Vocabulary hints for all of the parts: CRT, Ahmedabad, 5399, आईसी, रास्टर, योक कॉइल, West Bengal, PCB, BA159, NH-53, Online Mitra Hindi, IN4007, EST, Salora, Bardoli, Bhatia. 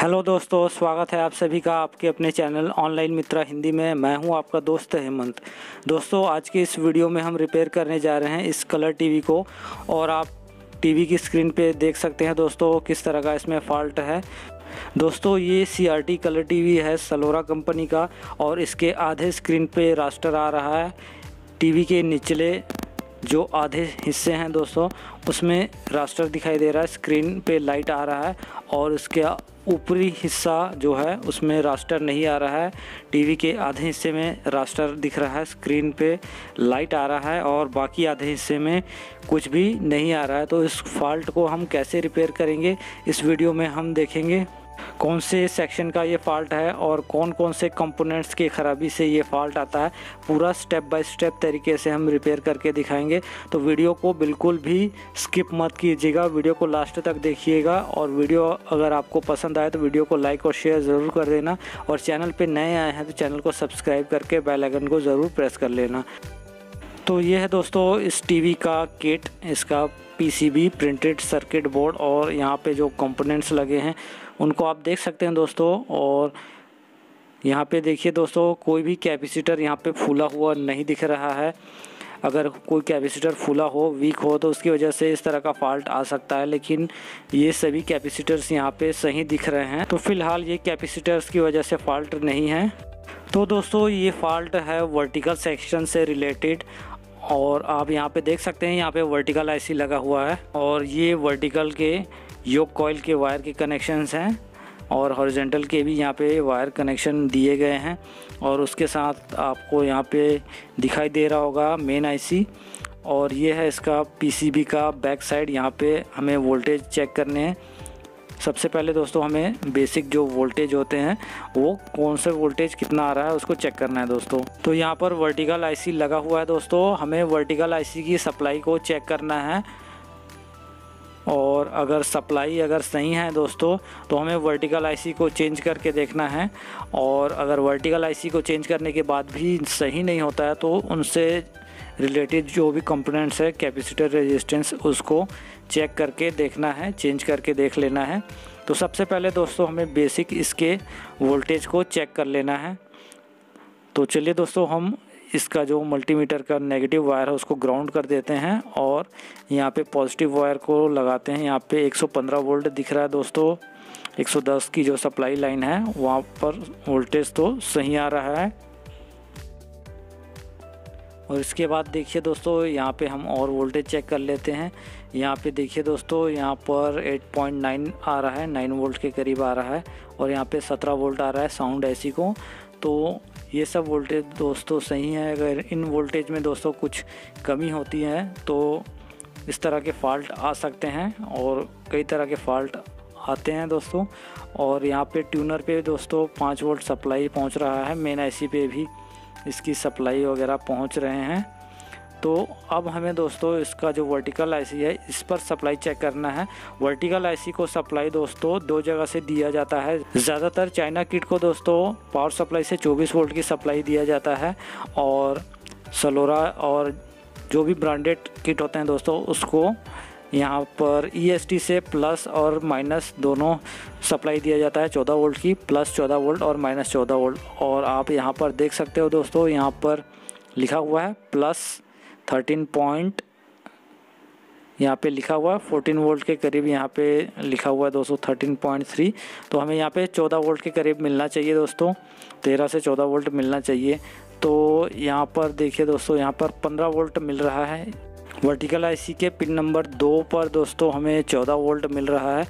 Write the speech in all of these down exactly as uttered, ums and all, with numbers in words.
Hello दोस्तों, स्वागत है आप सभी का आपके अपने चैनल ऑनलाइन मित्रा हिंदी में। मैं हूं आपका दोस्त हेमंत। दोस्तों, आज के इस वीडियो में हम रिपेयर करने जा रहे हैं इस कलर टीवी को, और आप टीवी की स्क्रीन पे देख सकते हैं दोस्तों किस तरह का इसमें फॉल्ट है। दोस्तों, ये सीआरटी कलर टीवी है सलोरा कंपनी का, और इसके आधे स्क्रीन पर रास्टर आ रहा है। टीवी के निचले जो आधे हिस्से हैं दोस्तों, उसमें रास्टर दिखाई दे रहा है, स्क्रीन पे लाइट आ रहा है, और उसके ऊपरी हिस्सा जो है उसमें रास्टर नहीं आ रहा है। टीवी के आधे हिस्से में रास्टर दिख रहा है, स्क्रीन पे लाइट आ रहा है, और बाकी आधे हिस्से में कुछ भी नहीं आ रहा है। तो इस फॉल्ट को हम कैसे रिपेयर करेंगे, इस वीडियो में हम देखेंगे कौन से सेक्शन का ये फॉल्ट है और कौन कौन से कंपोनेंट्स की ख़राबी से ये फॉल्ट आता है। पूरा स्टेप बाय स्टेप तरीके से हम रिपेयर करके दिखाएंगे। तो वीडियो को बिल्कुल भी स्किप मत कीजिएगा, वीडियो को लास्ट तक देखिएगा। और वीडियो अगर आपको पसंद आए तो वीडियो को लाइक और शेयर ज़रूर कर देना, और चैनल पे नए आए हैं तो चैनल को सब्सक्राइब करके बेल आइकन को ज़रूर प्रेस कर लेना। तो ये है दोस्तों इस टीवी का किट, इसका पीसीबी प्रिंटेड सर्किट बोर्ड, और यहाँ पे जो कंपोनेंट्स लगे हैं उनको आप देख सकते हैं दोस्तों। और यहाँ पे देखिए दोस्तों, कोई भी कैपेसिटर यहाँ पे फूला हुआ नहीं दिख रहा है। अगर कोई कैपेसिटर फूला हो, वीक हो, तो उसकी वजह से इस तरह का फॉल्ट आ सकता है, लेकिन ये सभी कैपेसिटर्स यहाँ पे सही दिख रहे हैं। तो फिलहाल ये कैपेसिटर्स की वजह से फॉल्ट नहीं है। तो दोस्तों, ये फॉल्ट है वर्टिकल सेक्शन से रिलेटेड, और आप यहाँ पे देख सकते हैं यहाँ पे वर्टिकल आईसी लगा हुआ है, और ये वर्टिकल के योक कॉइल के वायर के कनेक्शंस हैं, और हॉरिजॉन्टल के भी यहाँ पे वायर कनेक्शन दिए गए हैं। और उसके साथ आपको यहाँ पे दिखाई दे रहा होगा मेन आईसी, और ये है इसका पीसीबी का बैक साइड। यहाँ पे हमें वोल्टेज चेक करने हैं। सबसे पहले दोस्तों हमें बेसिक जो वोल्टेज होते हैं वो कौन से वोल्टेज कितना आ रहा है उसको चेक करना है दोस्तों। तो यहाँ पर वर्टिकल आईसी लगा हुआ है दोस्तों, हमें वर्टिकल आईसी की सप्लाई को चेक करना है, और अगर सप्लाई अगर सही है दोस्तों तो हमें वर्टिकल आईसी को चेंज करके देखना है। और अगर वर्टिकल आईसी को चेंज करने के बाद भी सही नहीं होता है तो उनसे रिलेटेड जो भी कंपोनेंट्स है, कैपेसिटर, रेजिस्टेंस, उसको चेक करके देखना है, चेंज करके देख लेना है। तो सबसे पहले दोस्तों हमें बेसिक इसके वोल्टेज को चेक कर लेना है। तो चलिए दोस्तों, हम इसका जो मल्टीमीटर का नेगेटिव वायर है उसको ग्राउंड कर देते हैं, और यहाँ पे पॉजिटिव वायर को लगाते हैं। यहाँ पे एक सौ पंद्रह वोल्ट दिख रहा है दोस्तों, एक सौ दस की जो सप्लाई लाइन है वहाँ पर वोल्टेज तो सही आ रहा है। और इसके बाद देखिए दोस्तों, यहाँ पे हम और वोल्टेज चेक कर लेते हैं। यहाँ पे देखिए दोस्तों, यहाँ पर आठ पॉइंट नौ आ रहा है, नौ वोल्ट के करीब आ रहा है, और यहाँ पे सत्रह वोल्ट आ रहा है साउंड आईसी को। तो ये सब वोल्टेज दोस्तों सही है। अगर इन वोल्टेज में दोस्तों कुछ कमी होती है तो इस तरह के फॉल्ट आ सकते हैं, और कई तरह के फॉल्ट आते हैं दोस्तों। और यहाँ पे ट्यूनर पे दोस्तों पाँच वोल्ट सप्लाई पहुँच रहा है, मेन आईसी पे भी इसकी सप्लाई वगैरह पहुँच रहे हैं। तो अब हमें दोस्तों इसका जो वर्टिकल आईसी है इस पर सप्लाई चेक करना है। वर्टिकल आईसी को सप्लाई दोस्तों दो जगह से दिया जाता है। ज़्यादातर चाइना किट को दोस्तों पावर सप्लाई से चौबीस वोल्ट की सप्लाई दिया जाता है, और सलोरा और जो भी ब्रांडेड किट होते हैं दोस्तों उसको यहाँ पर ई एस टी से प्लस और माइनस दोनों सप्लाई दिया जाता है, चौदह वोल्ट की, प्लस चौदह वोल्ट और माइनस चौदह वोल्ट। और आप यहाँ पर देख सकते हो दोस्तों, यहाँ पर लिखा हुआ है प्लस थर्टीन पॉइंट, यहाँ पे लिखा हुआ फोर्टीन वोल्ट के करीब, यहाँ पे लिखा हुआ है दोस्तों थर्टीन पॉइंट थ्री। तो हमें यहाँ पे चौदह वोल्ट के करीब मिलना चाहिए दोस्तों, तेरह से चौदह वोल्ट मिलना चाहिए। तो यहाँ पर देखिए दोस्तों, यहाँ पर पंद्रह वोल्ट मिल रहा है। वर्टिकल आईसी के पिन नंबर दो पर दोस्तों हमें चौदह वोल्ट मिल रहा है,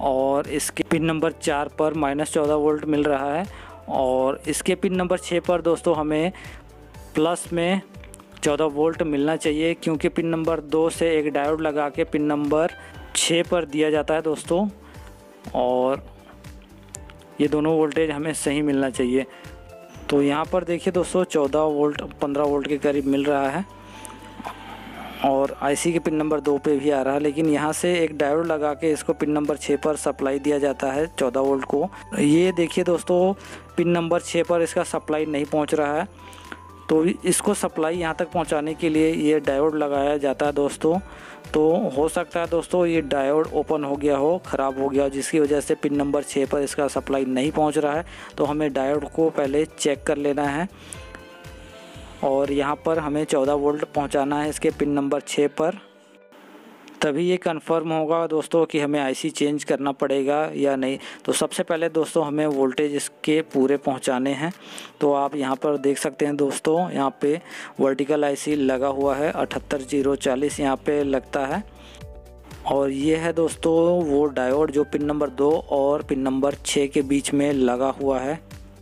और इसके पिन नंबर चार पर माइनस चौदह वोल्ट मिल रहा है, और इसके पिन नंबर छः पर दोस्तों हमें प्लस में चौदह वोल्ट मिलना चाहिए, क्योंकि पिन नंबर दो से एक डायोड लगा के पिन नंबर छः पर दिया जाता है दोस्तों, और ये दोनों वोल्टेज हमें सही मिलना चाहिए। तो यहाँ पर देखिए दोस्तों, चौदह वोल्ट पंद्रह वोल्ट के करीब मिल रहा है, और आईसी के पिन नंबर दो पे भी आ रहा है, लेकिन यहाँ से एक डायोड लगा के इसको पिन नंबर छः पर सप्लाई दिया जाता है चौदह वोल्ट को। ये देखिए दोस्तों, पिन नंबर छः पर इसका सप्लाई नहीं पहुँच रहा है, तो इसको सप्लाई यहाँ तक पहुँचाने के लिए ये डायोड लगाया जाता है दोस्तों। तो हो सकता है दोस्तों ये डायोड ओपन हो गया हो, ख़राब हो गया हो, जिसकी वजह से पिन नंबर छः पर इसका सप्लाई नहीं पहुंच रहा है। तो हमें डायोड को पहले चेक कर लेना है और यहाँ पर हमें चौदह वोल्ट पहुंचाना है इसके पिन नंबर छः पर, तभी ये कंफर्म होगा दोस्तों कि हमें आईसी चेंज करना पड़ेगा या नहीं। तो सबसे पहले दोस्तों हमें वोल्टेज इसके पूरे पहुंचाने हैं। तो आप यहां पर देख सकते हैं दोस्तों, यहां पे वर्टिकल आईसी लगा हुआ है अठहत्तर जीरो चालीस, यहाँ पे लगता है। और ये है दोस्तों वो डायोड जो पिन नंबर दो और पिन नंबर छः के बीच में लगा हुआ है।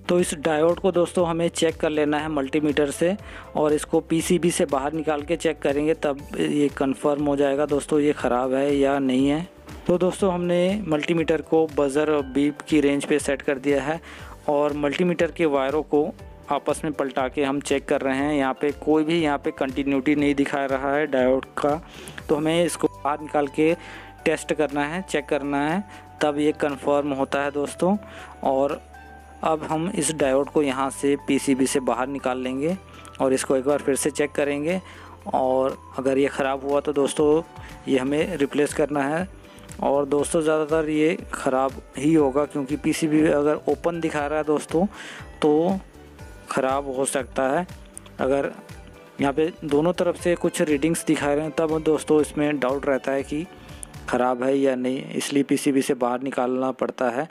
तो इस डायोड को दोस्तों हमें चेक कर लेना है मल्टीमीटर से और इसको पीसीबी से बाहर निकाल के चेक करेंगे, तब ये कंफर्म हो जाएगा दोस्तों ये ख़राब है या नहीं है। तो दोस्तों हमने मल्टीमीटर को बजर और बीप की रेंज पे सेट कर दिया है और मल्टीमीटर के वायरों को आपस में पलटा के हम चेक कर रहे हैं। यहाँ पे कोई भी यहाँ पे कंटिन्यूटी नहीं दिखा रहा है डायोड का, तो हमें इसको बाहर निकाल के टेस्ट करना है, चेक करना है, तब ये कन्फर्म होता है दोस्तों। और अब हम इस डायोड को यहाँ से पीसीबी से बाहर निकाल लेंगे और इसको एक बार फिर से चेक करेंगे और अगर ये ख़राब हुआ तो दोस्तों ये हमें रिप्लेस करना है। और दोस्तों ज़्यादातर ये ख़राब ही होगा क्योंकि पीसीबी अगर ओपन दिखा रहा है दोस्तों तो ख़राब हो सकता है। अगर यहाँ पे दोनों तरफ से कुछ रीडिंग्स दिखा रहे हैं तब दोस्तों इसमें डाउट रहता है कि ख़राब है या नहीं, इसलिए पीसीबी से बाहर निकालना पड़ता है।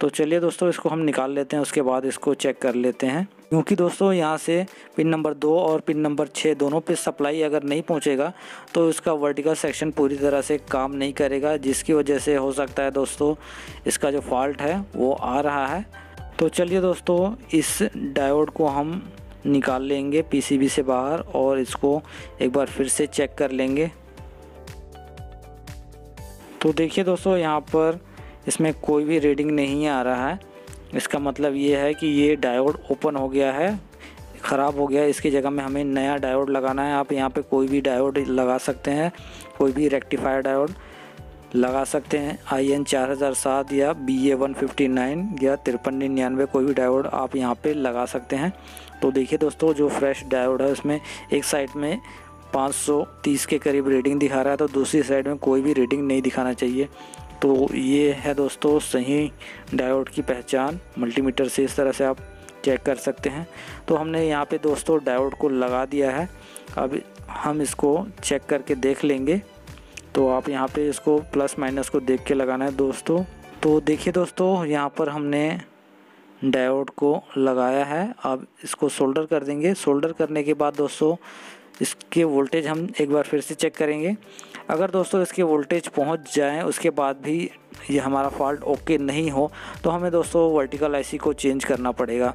तो चलिए दोस्तों इसको हम निकाल लेते हैं, उसके बाद इसको चेक कर लेते हैं। क्योंकि दोस्तों यहाँ से पिन नंबर दो और पिन नंबर छः दोनों पे सप्लाई अगर नहीं पहुँचेगा तो इसका वर्टिकल सेक्शन पूरी तरह से काम नहीं करेगा, जिसकी वजह से हो सकता है दोस्तों इसका जो फॉल्ट है वो आ रहा है। तो चलिए दोस्तों इस डायोड को हम निकाल लेंगे पीसीबी से बाहर और इसको एक बार फिर से चेक कर लेंगे। तो देखिए दोस्तों यहाँ पर इसमें कोई भी रीडिंग नहीं आ रहा है, इसका मतलब ये है कि ये डायोड ओपन हो गया है, ख़राब हो गया। इसकी जगह में हमें नया डायोड लगाना है। आप यहाँ पे कोई भी डायोड लगा सकते हैं, कोई भी रेक्टिफायर डायोड लगा सकते हैं, आई एन चार हज़ार सात या B A one fifty nine या तिरपन निन्यानवे, कोई भी डायोड आप यहाँ पे लगा सकते हैं। तो देखिए दोस्तों जो फ्रेश डायोड है उसमें एक साइड में पाँच सौ तीस के करीब रीडिंग दिखा रहा है, तो दूसरी साइड में कोई भी रीडिंग नहीं दिखाना चाहिए। तो ये है दोस्तों सही डायोड की पहचान, मल्टीमीटर से इस तरह से आप चेक कर सकते हैं। तो हमने यहाँ पे दोस्तों डायोड को लगा दिया है, अब हम इसको चेक करके देख लेंगे। तो आप यहाँ पे इसको प्लस माइनस को देख के लगाना है दोस्तों। तो देखिए दोस्तों यहाँ पर हमने डायोड को लगाया है, अब इसको सोल्डर कर देंगे। सोल्डर करने के बाद दोस्तों इसके वोल्टेज हम एक बार फिर से चेक करेंगे। अगर दोस्तों इसके वोल्टेज पहुंच जाएं उसके बाद भी ये हमारा फॉल्ट ओके नहीं हो तो हमें दोस्तों वर्टिकल आईसी को चेंज करना पड़ेगा।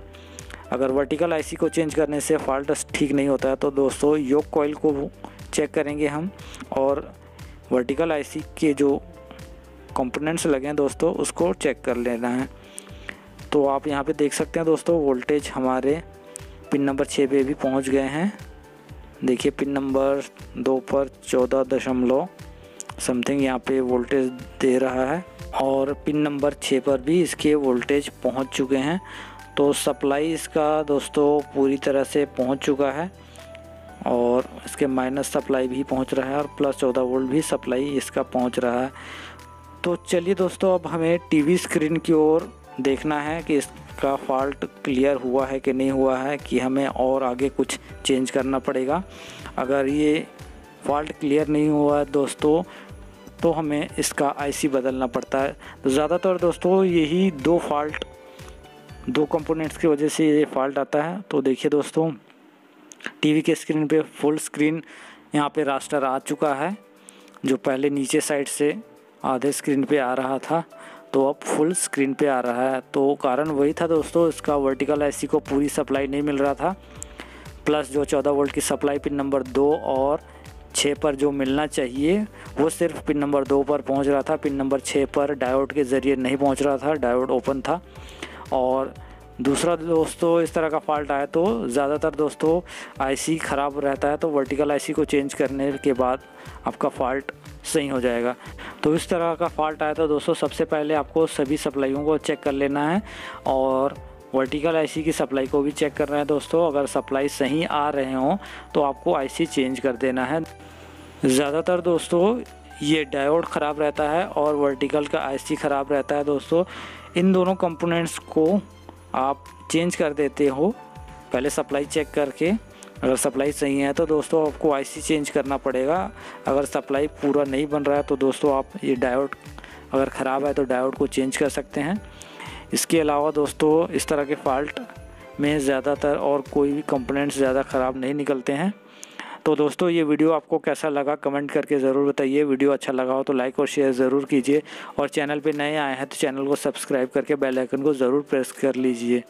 अगर वर्टिकल आईसी को चेंज करने से फॉल्ट ठीक नहीं होता है तो दोस्तों योक कॉइल को चेक करेंगे हम और वर्टिकल आईसी के जो कंपोनेंट्स लगे हैं दोस्तों उसको चेक कर लेना है। तो आप यहाँ पर देख सकते हैं दोस्तों वोल्टेज हमारे पिन नंबर छः पे भी पहुँच गए हैं। देखिए पिन नंबर दो पर चौदह दशमलव समथिंग यहाँ पे वोल्टेज दे रहा है और पिन नंबर छः पर भी इसके वोल्टेज पहुँच चुके हैं। तो सप्लाई इसका दोस्तों पूरी तरह से पहुँच चुका है और इसके माइनस सप्लाई भी पहुँच रहा है और प्लस चौदह वोल्ट भी सप्लाई इसका पहुँच रहा है। तो चलिए दोस्तों अब हमें टीवी स्क्रीन की ओर देखना है कि इसका फॉल्ट क्लियर हुआ है कि नहीं हुआ है, कि हमें और आगे कुछ चेंज करना पड़ेगा। अगर ये फॉल्ट क्लियर नहीं हुआ है दोस्तों तो हमें इसका आईसी बदलना पड़ता है। तो ज़्यादातर दोस्तों यही दो फॉल्ट दो कंपोनेंट्स की वजह से ये फॉल्ट आता है। तो देखिए दोस्तों टीवी के स्क्रीन पे फुल स्क्रीन यहाँ पे रास्टर आ चुका है, जो पहले नीचे साइड से आधे स्क्रीन पे आ रहा था तो अब फुल स्क्रीन पे आ रहा है। तो कारण वही था दोस्तों, इसका वर्टिकल आईसी को पूरी सप्लाई नहीं मिल रहा था, प्लस जो चौदह वोल्ट की सप्लाई पिन नंबर दो और छः पर जो मिलना चाहिए वो सिर्फ पिन नंबर दो पर पहुंच रहा था, पिन नंबर छः पर डायोड के ज़रिए नहीं पहुंच रहा था, डायोड ओपन था। और दूसरा दोस्तों इस तरह का फॉल्ट आया तो ज़्यादातर दोस्तों आईसी ख़राब रहता है, तो वर्टिकल आईसी को चेंज करने के बाद आपका फॉल्ट सही हो जाएगा। तो इस तरह का फॉल्ट आया तो दोस्तों सबसे पहले आपको सभी सप्लाईयों को चेक कर लेना है और वर्टिकल आईसी की सप्लाई को भी चेक करना है दोस्तों। अगर सप्लाई सही आ रहे हों तो आपको आईसी चेंज कर देना है। ज़्यादातर दोस्तों ये डायोड ख़राब रहता है और वर्टिकल का आईसी ख़राब रहता है दोस्तों। इन दोनों कंपोनेंट्स को आप चेंज कर देते हो पहले सप्लाई चेक करके। अगर सप्लाई सही है तो दोस्तों आपको आईसी चेंज करना पड़ेगा। अगर सप्लाई पूरा नहीं बन रहा है तो दोस्तों आप ये डायोड अगर ख़राब है तो डायोड को चेंज कर सकते हैं। इसके अलावा दोस्तों इस तरह के फ़ाल्ट में ज़्यादातर और कोई भी कंपोनेंट्स ज़्यादा ख़राब नहीं निकलते हैं। तो दोस्तों ये वीडियो आपको कैसा लगा कमेंट करके ज़रूर बताइए। वीडियो अच्छा लगा हो तो लाइक और शेयर ज़रूर कीजिए और चैनल पे नए आए हैं तो चैनल को सब्सक्राइब करके बेल आइकन को ज़रूर प्रेस कर लीजिए।